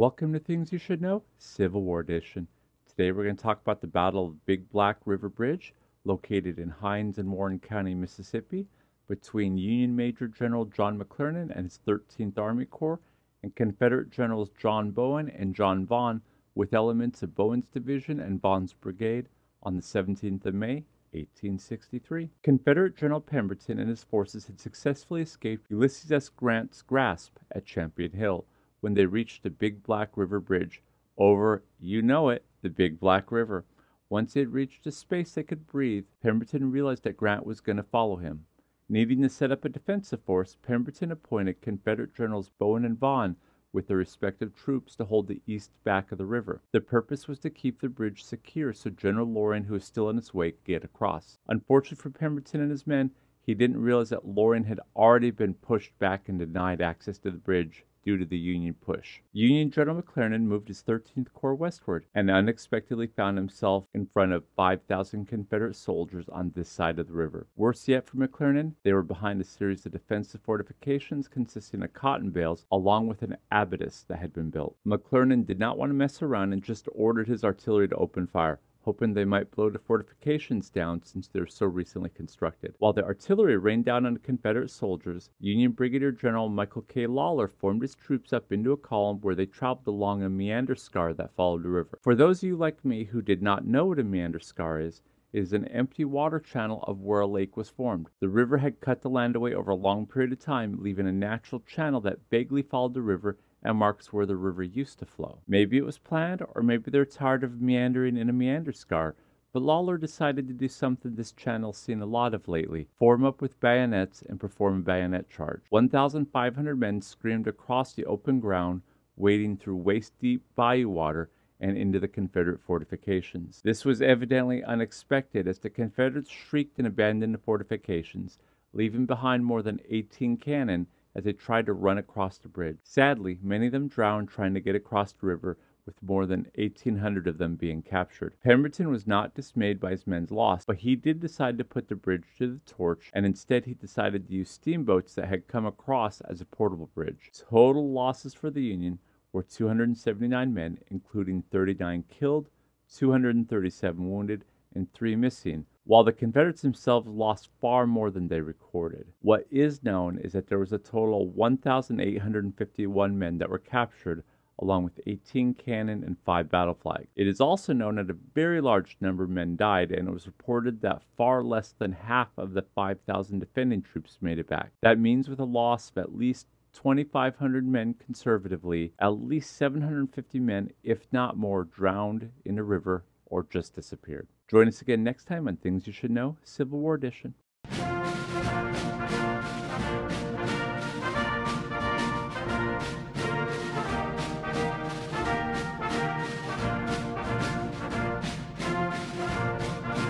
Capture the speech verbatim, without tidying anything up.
Welcome to Things You Should Know, Civil War Edition. Today we're going to talk about the Battle of Big Black River Bridge, located in Hinds and Warren County, Mississippi, between Union Major General John McClernand and his thirteenth Army Corps, and Confederate Generals John Bowen and John Vaughn, with elements of Bowen's division and Vaughn's brigade, on the seventeenth of May, eighteen sixty-three. Confederate General Pemberton and his forces had successfully escaped Ulysses S. Grant's grasp at Champion Hill when they reached the Big Black River Bridge over, you know it, the Big Black River. Once they had reached a space they could breathe, Pemberton realized that Grant was going to follow him. Needing to set up a defensive force, Pemberton appointed Confederate Generals Bowen and Vaughn with their respective troops to hold the east back of the river. The purpose was to keep the bridge secure so General Loring, who was still in his wake, could get across. Unfortunately for Pemberton and his men, he didn't realize that Loring had already been pushed back and denied access to the bridge due to the Union push. Union General McClernand moved his thirteenth Corps westward and unexpectedly found himself in front of five thousand Confederate soldiers on this side of the river. Worse yet for McClernand, they were behind a series of defensive fortifications consisting of cotton bales along with an abatis that had been built. McClernand did not want to mess around and just ordered his artillery to open fire, hoping they might blow the fortifications down since they were so recently constructed. While the artillery rained down on the Confederate soldiers, Union Brigadier General Michael K. Lawler formed his troops up into a column where they traveled along a meander scar that followed the river. For those of you like me who did not know what a meander scar is, it is an empty water channel of where a lake was formed. The river had cut the land away over a long period of time, leaving a natural channel that vaguely followed the river and marks where the river used to flow. Maybe it was planned, or maybe they're tired of meandering in a meander scar, but Lawler decided to do something this channel's seen a lot of lately: form up with bayonets and perform a bayonet charge. one thousand five hundred men screamed across the open ground, wading through waist-deep bayou water and into the Confederate fortifications. This was evidently unexpected, as the Confederates shrieked and abandoned the fortifications, leaving behind more than eighteen cannon as they tried to run across the bridge. Sadly, many of them drowned trying to get across the river, with more than eighteen hundred of them being captured. Pemberton was not dismayed by his men's loss, but he did decide to put the bridge to the torch, and instead he decided to use steamboats that had come across as a portable bridge. Total losses for the Union were two hundred seventy-nine men, including thirty-nine killed, two hundred thirty-seven wounded, and three missing, while the Confederates themselves lost far more than they recorded. What is known is that there was a total of one thousand eight hundred fifty-one men that were captured, along with eighteen cannon and five battle flags. It is also known that a very large number of men died, and it was reported that far less than half of the five thousand defending troops made it back. That means with a loss of at least twenty-five hundred men conservatively, at least seven hundred fifty men, if not more, drowned in the river or just disappeared. Join us again next time on Things You Should Know, Civil War Edition.